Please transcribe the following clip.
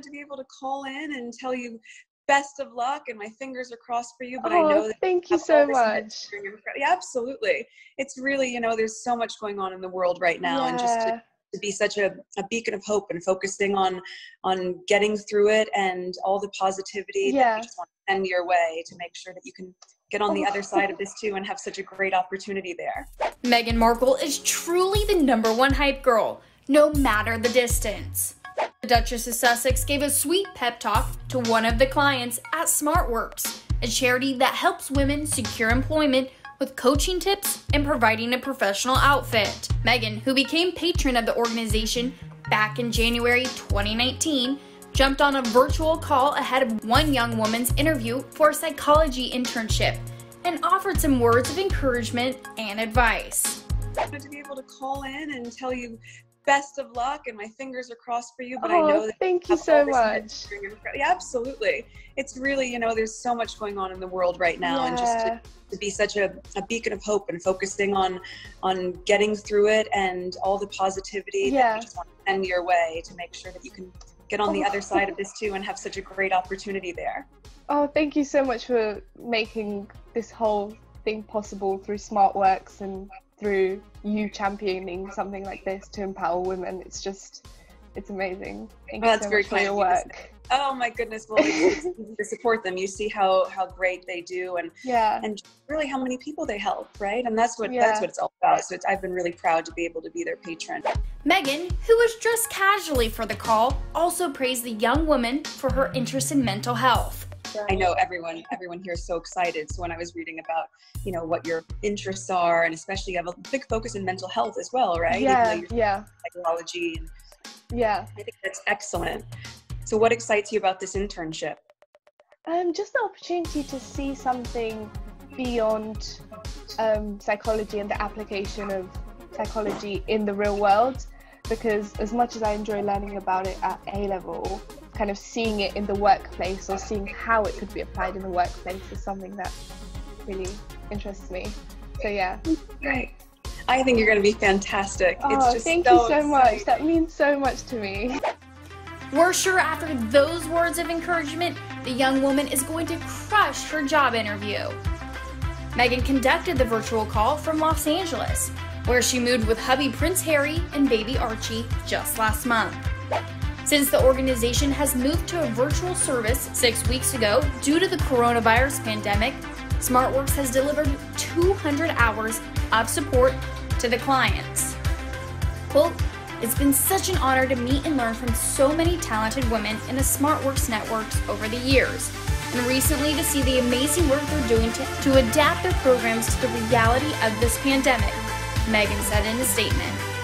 wanted to be able to call in and tell you best of luck, and my fingers are crossed for you, but I know that thank you so much. Yeah, absolutely. It's really, you know, there's so much going on in the world right now, and just to be such a beacon of hope and focusing on getting through it and all the positivity that we just want to send your way to make sure that you can get on the other side of this too and have such a great opportunity there. Meghan Markle is truly the #1 hype girl, no matter the distance. The Duchess of Sussex gave a sweet pep talk to one of the clients at SmartWorks, a charity that helps women secure employment with coaching tips and providing a professional outfit. Meghan, who became patron of the organization back in January 2019, jumped on a virtual call ahead of one young woman's interview for a psychology internship and offered some words of encouragement and advice. I wanted to be able to call in and tell you best of luck, and my fingers are crossed for you, but I know that thank you so much. Yeah, absolutely. It's really, you know, there's so much going on in the world right now, and just to be such a beacon of hope and focusing on getting through it and all the positivity that we just want to send your way to make sure that you can get on the other side of this too and have such a great opportunity there. Oh, thank you so much for making this whole thing possible through SmartWorks and through you championing something like this to empower women. It's just, it's amazing. Thank you so much for your work. Oh my goodness, well, it's easy to support them. You see how great they do and really how many people they help, right? And that's what it's all about. So I've been really proud to be able to be their patron. Meghan, who was dressed casually for the call, also praised the young woman for her interest in mental health. I know everyone here is so excited. So when I was reading about, you know, what your interests are, and especially you have a big focus in mental health as well, right? Yeah, even though you're psychology. And I think that's excellent. So what excites you about this internship? Just the opportunity to see something beyond psychology and the application of psychology in the real world. Because as much as I enjoy learning about it at A-level, kind of seeing it in the workplace or seeing how it could be applied in the workplace is something that really interests me. So yeah. Right. I think you're going to be fantastic. Oh, thank you so much. That means so much to me. We're sure after those words of encouragement, the young woman is going to crush her job interview. Meghan conducted the virtual call from Los Angeles, where she moved with hubby Prince Harry and baby Archie just last month. Since the organization has moved to a virtual service 6 weeks ago due to the coronavirus pandemic, SmartWorks has delivered 200 hours of support to the clients. Quote, "It's been such an honor to meet and learn from so many talented women in the SmartWorks networks over the years, and recently to see the amazing work they're doing to adapt their programs to the reality of this pandemic," Meghan said in a statement.